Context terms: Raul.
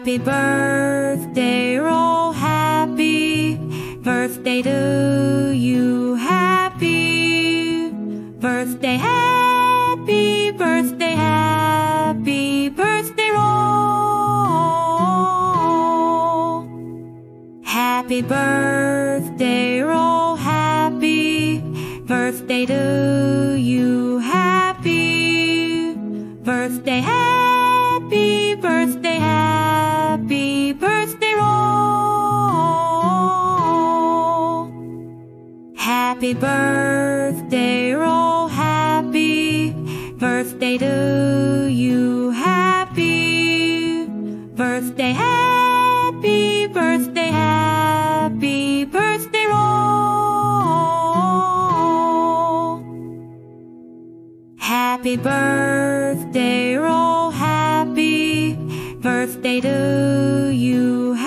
Happy birthday, Raul. Happy birthday to you. Happy birthday, happy birthday, happy birthday, Raul. Happy birthday, Raul. Happy birthday to you. Happy birthday, happy birthday, happy birthday, Raul. Happy birthday, Raul. Happy birthday to you. Happy birthday, happy birthday, happy birthday, Raul. Happy birthday, Raul. Happy birthday to you.